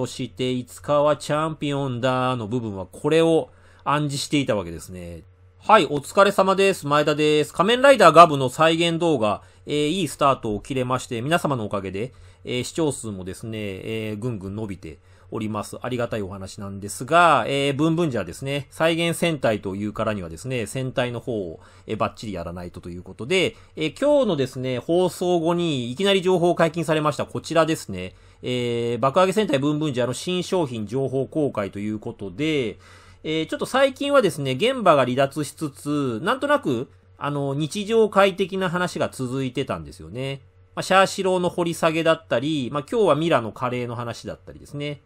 としていつかはチャンピオンだの部分はこれを暗示していたわけですね。はい、お疲れ様です。前田です。仮面ライダーガブの再現動画、いいスタートを切れまして、皆様のおかげで、視聴数もですね、ぐんぐん伸びております。ありがたいお話なんですが、ブンブンじゃですね、再現戦隊というからにはですね、戦隊の方を、バッチリやらないとということで、今日のですね、放送後にいきなり情報解禁されました。こちらですね、爆上げ戦隊ブンブンじゃの新商品情報公開ということで、ちょっと最近はですね、現場が離脱しつつ、なんとなく、日常会的な話が続いてたんですよね。まあ、シャーシローの掘り下げだったり、まあ、今日はミラのカレーの話だったりですね。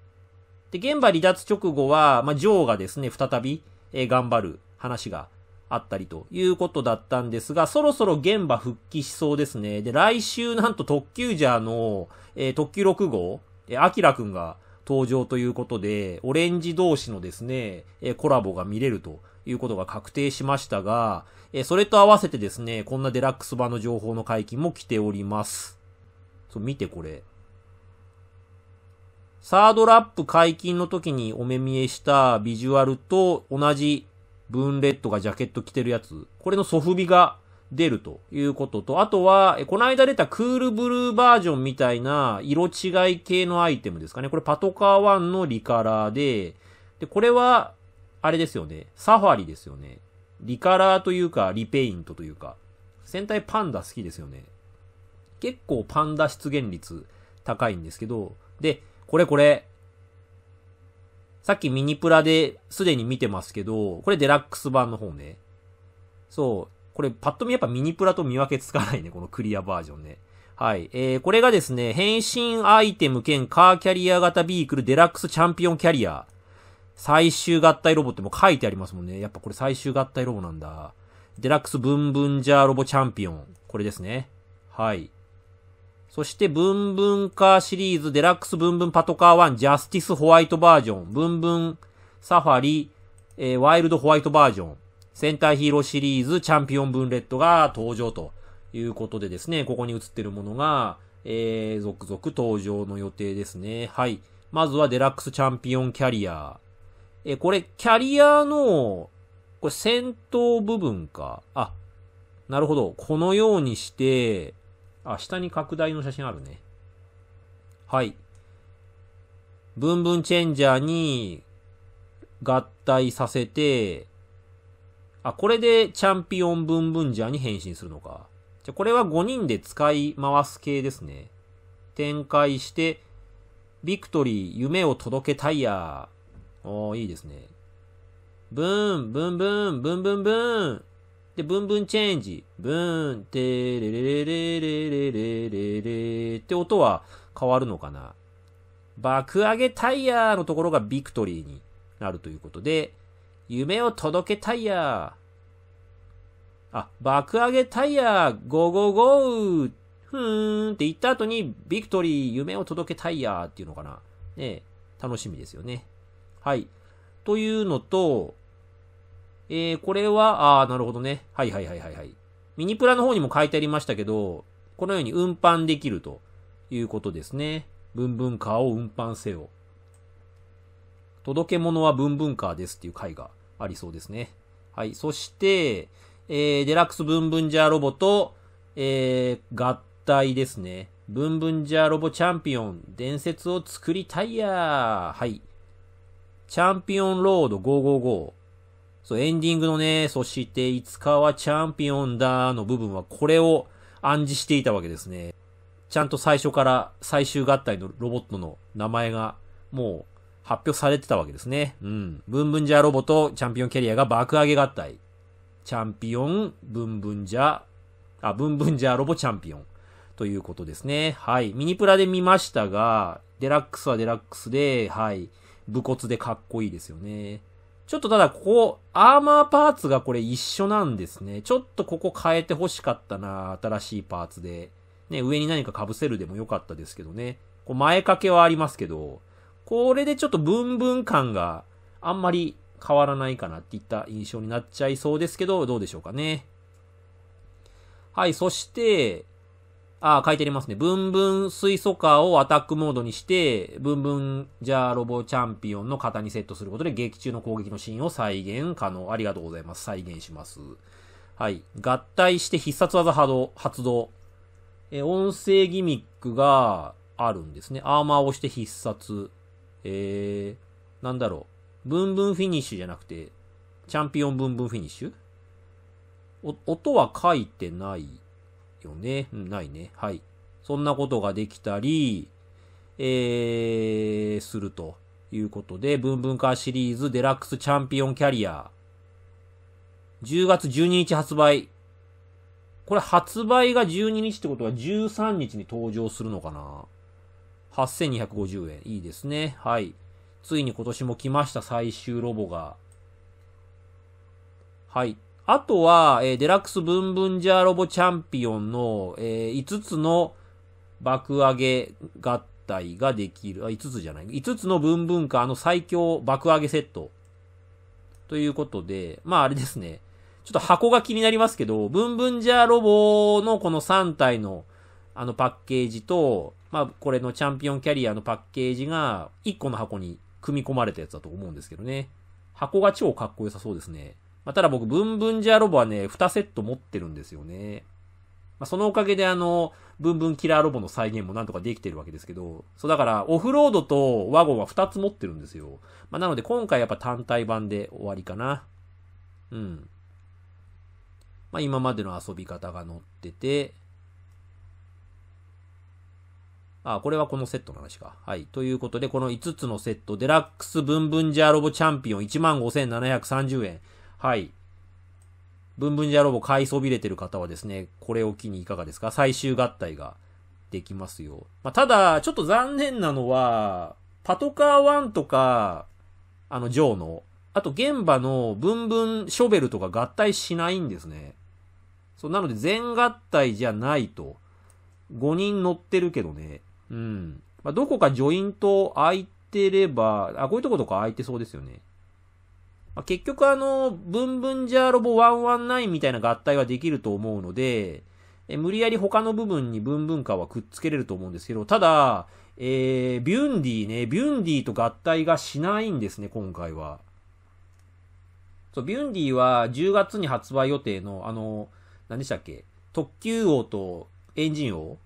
で、現場離脱直後は、まあ、ジョーがですね、再び、頑張る話があったりということだったんですが、そろそろ現場復帰しそうですね。で、来週なんと特急ジャーの、特急6号、アキラくんが、登場ということで、オレンジ同士のですね、コラボが見れるということが確定しましたが、それと合わせてですね、こんなデラックス版の情報の解禁も来ております。そう、見てこれ。サードラップ解禁の時にお目見えしたビジュアルと同じブーンレッドがジャケット着てるやつ、これのソフビが出るということと、あとは、この間出たクールブルーバージョンみたいな色違い系のアイテムですかね。これパトカー1のリカラーで、で、これは、あれですよね。サファリですよね。リカラーというか、リペイントというか。戦隊パンダ好きですよね。結構パンダ出現率高いんですけど、で、これ。さっきミニプラですでに見てますけど、これデラックス版の方ね。そう。これパッと見やっぱミニプラと見分けつかないね。このクリアバージョンね。はい。これがですね、変身アイテム兼カーキャリア型ビークルデラックスチャンピオンキャリア。最終合体ロボってもう書いてありますもんね。やっぱこれ最終合体ロボなんだ。デラックスブンブンジャーロボチャンピオン。これですね。はい。そしてブンブンカーシリーズデラックスブンブンパトカー1ジャスティスホワイトバージョン。ブンブンサファリ、ワイルドホワイトバージョン。戦隊ヒーローシリーズチャンピオンブンレッドが登場ということでですね、ここに映ってるものが、続々登場の予定ですね。はい。まずはデラックスチャンピオンキャリア。これキャリアの、これ戦闘部分か。あ、なるほど。このようにして、あ、下に拡大の写真あるね。はい。ブンブンチェンジャーに合体させて、あ、これでチャンピオンブンブンジャーに変身するのか。じゃ、これは5人で使い回す系ですね。展開して、ビクトリー、夢を届けタイヤー。おー、いいですね。ブーン、ブンブン、ブンブンブーン。で、ブンブンチェンジ。ブーン、てれれれれれれれれって音は変わるのかな。爆上げタイヤーのところがビクトリーになるということで、夢を届けタイヤー。あ、爆上げタイヤー、ゴーゴーゴー、ふーんって言った後に、ビクトリー、夢を届けタイヤーっていうのかな。ね、楽しみですよね。はい。というのと、これは、あー、なるほどね。はい。ミニプラの方にも書いてありましたけど、このように運搬できるということですね。ブンブンカーを運搬せよ。届け物はブンブンカーですっていう回がありそうですね。はい。そして、デラックスブンブンジャーロボと、合体ですね。ブンブンジャーロボチャンピオン、伝説を作りたいやー。はい。チャンピオンロード555。そう、エンディングのね、そしていつかはチャンピオンだーの部分はこれを暗示していたわけですね。ちゃんと最初から最終合体のロボットの名前がもう、発表されてたわけですね。うん。ブンブンジャーロボとチャンピオンキャリアが爆上げ合体。チャンピオン、ブンブンジャーロボチャンピオン。ということですね。はい。ミニプラで見ましたが、デラックスはデラックスで、はい。武骨でかっこいいですよね。ちょっとただここ、アーマーパーツがこれ一緒なんですね。ちょっとここ変えて欲しかったな。新しいパーツで。ね、上に何か被せるでもよかったですけどね。こう前掛けはありますけど、これでちょっとブンブン感があんまり変わらないかなっていった印象になっちゃいそうですけど、どうでしょうかね。はい、そして、ああ、書いてありますね。ブンブン水素化をアタックモードにして、ブンブンジャーロボチャンピオンの型にセットすることで劇中の攻撃のシーンを再現可能。ありがとうございます。再現します。はい。合体して必殺技発動。音声ギミックがあるんですね。アーマーをして必殺。なんだろう。ブンブンフィニッシュじゃなくて、チャンピオンブンブンフィニッシュ？音は書いてない。よね、うん、ないね。はい。そんなことができたり、するということで、ブンブンカーシリーズデラックスチャンピオンキャリア。10月12日発売。これ発売が12日ってことは13日に登場するのかな ?8250 円。いいですね。はい。ついに今年も来ました、最終ロボが。はい。あとは、デラックスブンブンジャーロボチャンピオンの、5つの爆上げ合体ができる。あ、5つじゃない。5つのブンブンカーの最強爆上げセット。ということで、まああれですね。ちょっと箱が気になりますけど、ブンブンジャーロボのこの3体のあのパッケージと、まあこれのチャンピオンキャリアのパッケージが1個の箱に組み込まれたやつだと思うんですけどね。箱が超かっこよさそうですね。まあ、ただ僕、ブンブンジャーロボはね、2セット持ってるんですよね。まあ、そのおかげでブンブンキラーロボの再現もなんとかできてるわけですけど、そうだから、オフロードとワゴンは2つ持ってるんですよ。まあ、なので今回やっぱ単体版で終わりかな。うん。まあ、今までの遊び方が載ってて、あ、これはこのセットの話か。はい。ということで、この5つのセット、デラックスブンブンジャーロボチャンピオン 15,730 円。はい。ブンブンジャーロボ買いそびれてる方はですね、これを機にいかがですか？最終合体ができますよ。まあ、ただ、ちょっと残念なのは、パトカー1とか、ジョーの、あと現場のブンブンショベルとか合体しないんですね。そう、なので全合体じゃないと。5人乗ってるけどね。うん。まあ、どこかジョイント空いてれば、あ、こういうとことか空いてそうですよね。結局ブンブンジャーロボ119みたいな合体はできると思うので、無理やり他の部分にブンブンカーはくっつけれると思うんですけど、ただ、ビュンディと合体がしないんですね、今回は。そう、ビュンディは10月に発売予定の、何でしたっけ？特急王とエンジン王？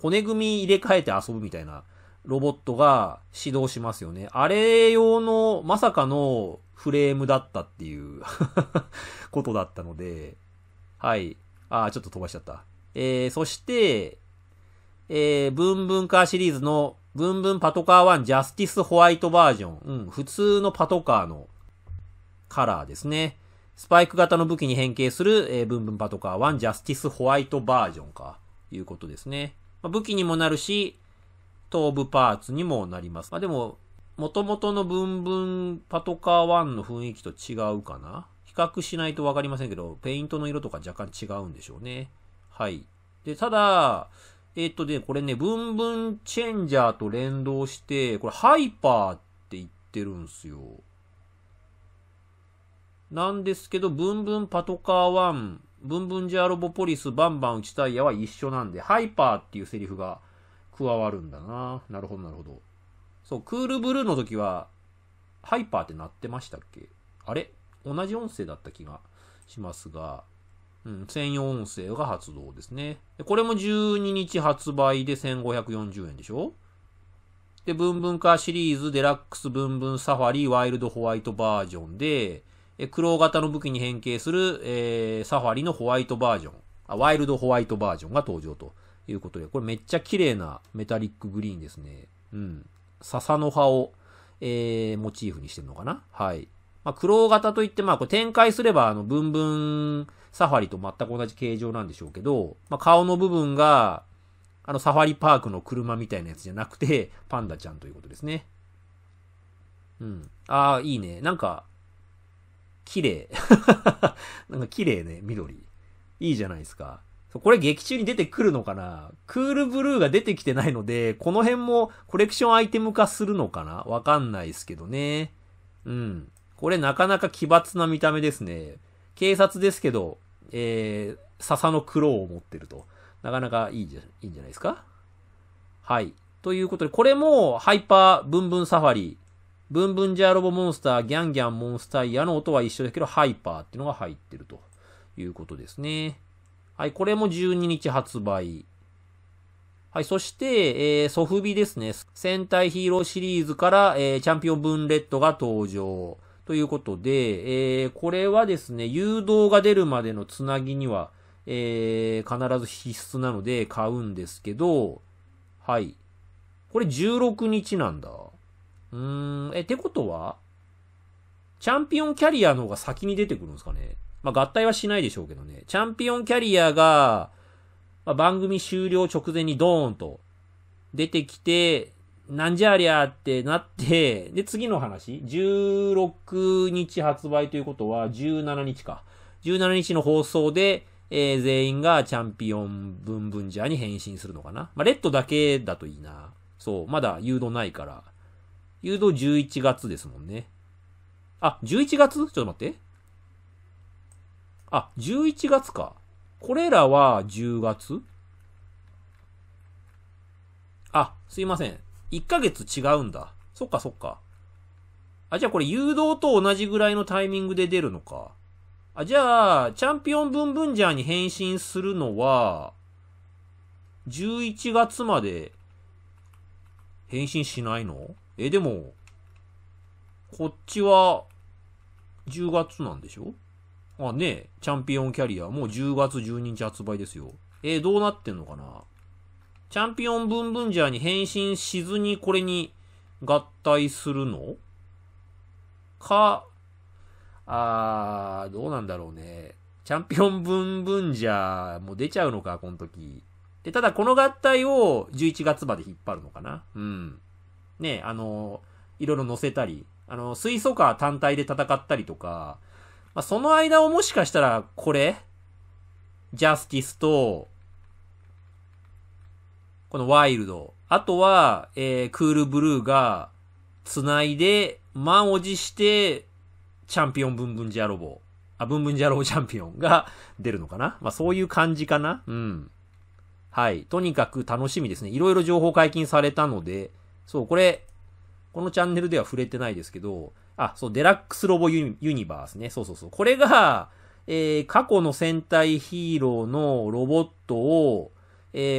骨組み入れ替えて遊ぶみたいな。ロボットが始動しますよね。あれ用のまさかのフレームだったっていうことだったので、はい。ああ、ちょっと飛ばしちゃった。そして、ブンブンカーシリーズのブンブンパトカー1ジャスティスホワイトバージョン。うん、普通のパトカーのカラーですね。スパイク型の武器に変形する、ブンブンパトカー1ジャスティスホワイトバージョンか、いうことですね。まあ、武器にもなるし、頭部パーツにもなります。まあ、でも、元々のブンブンパトカー1の雰囲気と違うかな？比較しないとわかりませんけど、ペイントの色とか若干違うんでしょうね。はい。で、ただ、ね、これね、ブンブンチェンジャーと連動して、これハイパーって言ってるんすよ。なんですけど、ブンブンパトカー1、ブンブンジャーロボポリスバンバン打ちタイヤは一緒なんで、ハイパーっていうセリフが、加わるんだな。なるほど、なるほど。そう、クールブルーの時は、ハイパーって鳴ってましたっけ？あれ？同じ音声だった気がしますが、うん、専用音声が発動ですね。でこれも12日発売で1540円でしょ？で、ブンブンカーシリーズ、デラックス、ブンブンサファリ、ワイルドホワイトバージョンで、クロウ型の武器に変形する、サファリのホワイトバージョン、あ、ワイルドホワイトバージョンが登場と。いうことで、これめっちゃ綺麗なメタリックグリーンですね。うん。笹の葉を、モチーフにしてるのかな？はい。まあ、クロウ型といって、まあ、これ展開すれば、ブンブンサファリと全く同じ形状なんでしょうけど、まあ、顔の部分が、サファリパークの車みたいなやつじゃなくて、パンダちゃんということですね。うん。ああ、いいね。なんか、綺麗。なんか綺麗ね、緑。いいじゃないですか。これ劇中に出てくるのかな？クールブルーが出てきてないので、この辺もコレクションアイテム化するのかな？わかんないですけどね。うん。これなかなか奇抜な見た目ですね。警察ですけど、笹のクロウを持ってるとなかなかいいんじゃないですか。はい。ということで、これもハイパーブンブンサファリ、ブンブンジャーロボモンスター、ギャンギャンモンスターイヤの音は一緒だけど、ハイパーっていうのが入ってるということですね。はい、これも12日発売。はい、そして、ソフビですね。戦隊ヒーローシリーズから、チャンピオンブーンレッドが登場。ということで、これはですね、誘導が出るまでのつなぎには、必ず必須なので買うんですけど、はい。これ16日なんだ。ってことは、チャンピオンキャリアの方が先に出てくるんですかね。まあ、合体はしないでしょうけどね。チャンピオンキャリアが、まあ、番組終了直前にドーンと出てきて、なんじゃありゃーってなって、で、次の話、16日発売ということは17日か。17日の放送で、全員がチャンピオンブンブンジャーに変身するのかな。まあ、レッドだけだといいな。そう、まだ誘導ないから。誘導11月ですもんね。あ、11月？ちょっと待って。あ、11月か。これらは10月？あ、すいません。1ヶ月違うんだ。そっかそっか。あ、じゃあこれ誘導と同じぐらいのタイミングで出るのか。あ、じゃあ、チャンピオンブンブンジャーに変身するのは、11月まで変身しないの？でも、こっちは10月なんでしょ？あ、ねえ、チャンピオンキャリア、もう10月12日発売ですよ。どうなってんのかな？チャンピオンブンブンジャーに変身しずにこれに合体するのか、どうなんだろうね。チャンピオンブンブンジャーも出ちゃうのか、この時。で、ただこの合体を11月まで引っ張るのかな。うん。ねえ、いろいろ乗せたり、水素カー単体で戦ったりとか、まあ、その間をもしかしたら、これ、ジャスティスと、このワイルド、あとは、クールブルーが、繋いで、満を持して、チャンピオンブンブンジャーロボ、ブンブンジャーロボチャンピオンが出るのかな。まあ、そういう感じかな。うん。はい。とにかく楽しみですね。いろいろ情報解禁されたので、そう、これ、このチャンネルでは触れてないですけど、あ、そう、デラックスロボユニバースね。そうそうそう。これが、過去の戦隊ヒーローのロボットを、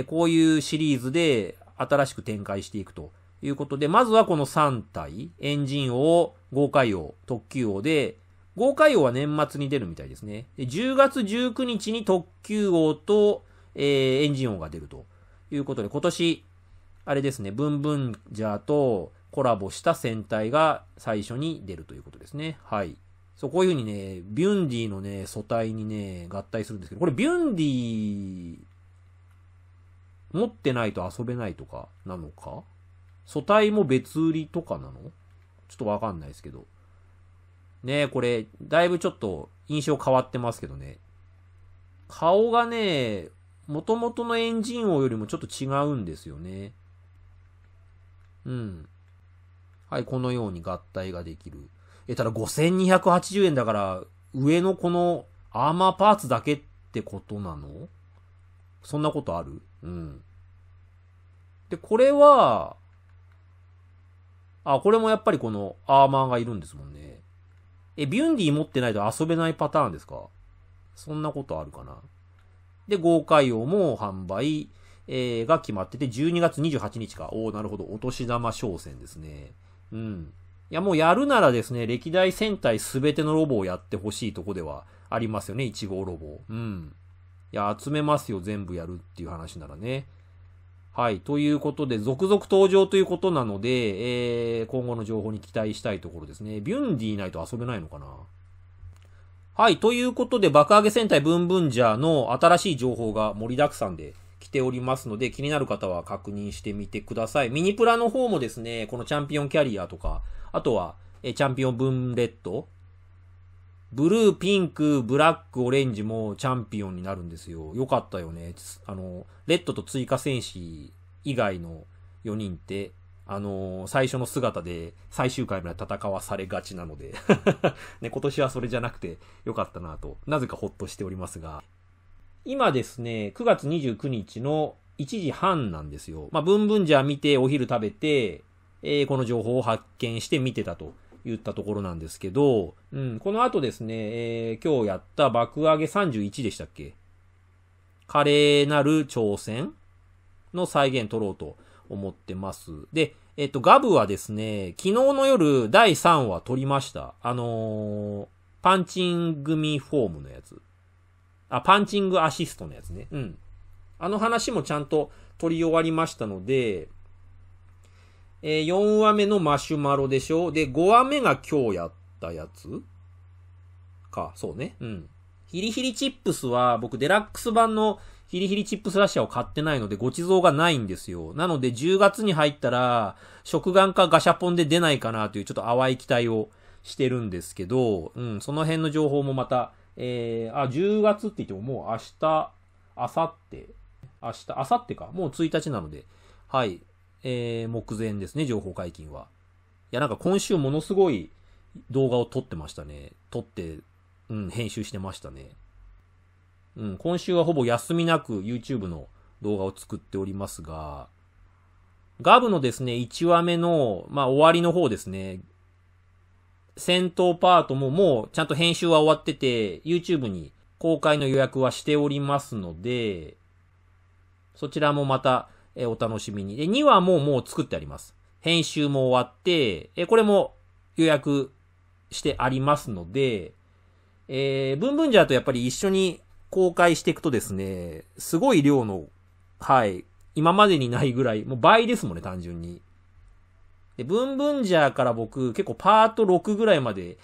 こういうシリーズで新しく展開していくということで、まずはこの3体、エンジン王、ゴーカイ王、特急王で、ゴーカイ王は年末に出るみたいですね。で、10月19日に特急王と、エンジン王が出るということで、今年、あれですね、ブンブンジャーとコラボした戦隊が最初に出るということですね。はい。そう、こういう風にね、ビュンディのね、素体にね、合体するんですけど、これビュンディ、持ってないと遊べないとか、なのか？素体も別売りとかなの？ちょっとわかんないですけど。ね、これ、だいぶちょっと印象変わってますけどね。顔がね、元々のエンジン王よりもちょっと違うんですよね。うん。はい、このように合体ができる。ただ5280円だから、上のこのアーマーパーツだけってことなの？そんなことある？うん。で、これは、あ、これもやっぱりこのアーマーがいるんですもんね。ビュンディ持ってないと遊べないパターンですか？そんなことあるかな。で、豪快王も販売。が決まってて、12月28日か。おー、なるほど。お年玉商戦ですね。うん。いや、もうやるならですね、歴代戦隊すべてのロボをやってほしいとこではありますよね。1号ロボ。うん。いや、集めますよ。全部やるっていう話ならね。はい。ということで、続々登場ということなので、今後の情報に期待したいところですね。ビュンディないと遊べないのかな。はい。ということで、爆上げ戦隊ブンブンジャーの新しい情報が盛りだくさんで、来ておりますので、気になる方は確認してみてください。ミニプラの方もですね、このチャンピオンキャリアとか、あとは、チャンピオンブンレッド、ブルー、ピンク、ブラック、オレンジもチャンピオンになるんですよ。よかったよね。レッドと追加戦士以外の4人って、最初の姿で最終回まで戦わされがちなので、ね、今年はそれじゃなくてよかったなと、なぜかほっとしておりますが、今ですね、9月29日の1時半なんですよ。まあ、ブンブンジャー見てお昼食べて、この情報を発見して見てたと言ったところなんですけど、うん、この後ですね、今日やった爆上げ31でしたっけ？華麗なる挑戦の再現取ろうと思ってます。で、ガブはですね、昨日の夜第3話撮りました。パンチン組フォームのやつ。あ、パンチングアシストのやつね。うん。あの話もちゃんと撮り終わりましたので、4話目のマシュマロでしょ。で、5話目が今日やったやつか、そうね。うん。ヒリヒリチップスは、僕デラックス版のヒリヒリチップスラッシャーを買ってないので、ご馳走がないんですよ。なので、10月に入ったら、食玩かガシャポンで出ないかなという、ちょっと淡い期待をしてるんですけど、うん、その辺の情報もまた、10月って言ってももう明後日か。もう1日なので、はい。目前ですね、情報解禁は。いや、なんか今週ものすごい動画を撮ってましたね。撮って、うん、編集してましたね。うん、今週はほぼ休みなく YouTube の動画を作っておりますが、ガブのですね、1話目の、まあ、終わりの方ですね、戦闘パートももうちゃんと編集は終わってて、YouTube に公開の予約はしておりますので、そちらもまた、お楽しみに。で、2話ももう作ってあります。編集も終わって、これも予約してありますので、ブンブンジャーとやっぱり一緒に公開していくとですね、すごい量の、はい、今までにないぐらい、もう倍ですもんね、単純に。で、ブンブンジャーから僕、結構パート6ぐらいまで、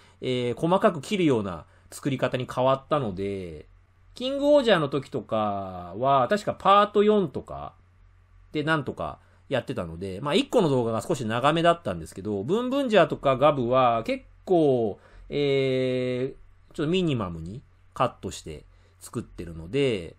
細かく切るような作り方に変わったので、キングオージャーの時とかは、確かパート4とか、で、なんとかやってたので、まあ、1個の動画が少し長めだったんですけど、ブンブンジャーとかガブは結構、ちょっとミニマムにカットして作ってるので、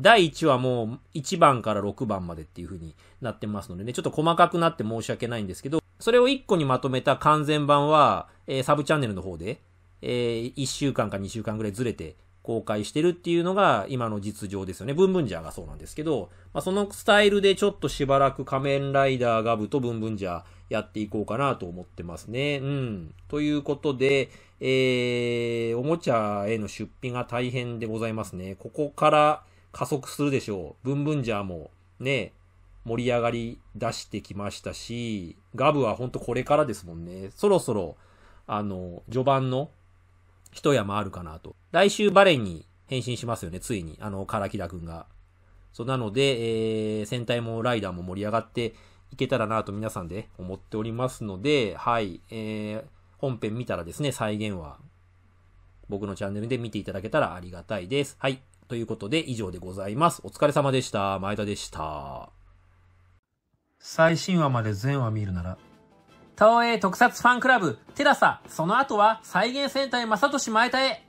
第1話も1番から6番までっていう風になってますのでね、ちょっと細かくなって申し訳ないんですけど、それを1個にまとめた完全版は、サブチャンネルの方で、1週間か2週間ぐらいずれて、公開してるっていうのが今の実情ですよね。ブンブンジャーがそうなんですけど、まあ、そのスタイルでちょっとしばらく仮面ライダーガブとブンブンジャーやっていこうかなと思ってますね。うん。ということで、おもちゃへの出費が大変でございますね。ここから加速するでしょう。ブンブンジャーもね、盛り上がり出してきましたし、ガブはほんとこれからですもんね。そろそろ、序盤の一山あるかなと。来週バレンに変身しますよね、ついに。唐木田くんが。そう、なので、戦隊もライダーも盛り上がっていけたらなと皆さんで思っておりますので、はい、本編見たらですね、再現は僕のチャンネルで見ていただけたらありがたいです。はい。ということで、以上でございます。お疲れ様でした。前田でした。最新話まで全話見るなら、東映特撮ファンクラブ、テラサ、その後は再現戦隊正俊前田へ。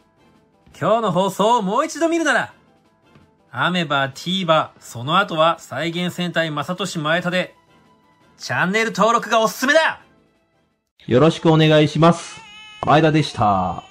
今日の放送をもう一度見るなら、アメバ、TVer、その後は再現戦隊正俊前田で、チャンネル登録がおすすめだ！よろしくお願いします。前田でした。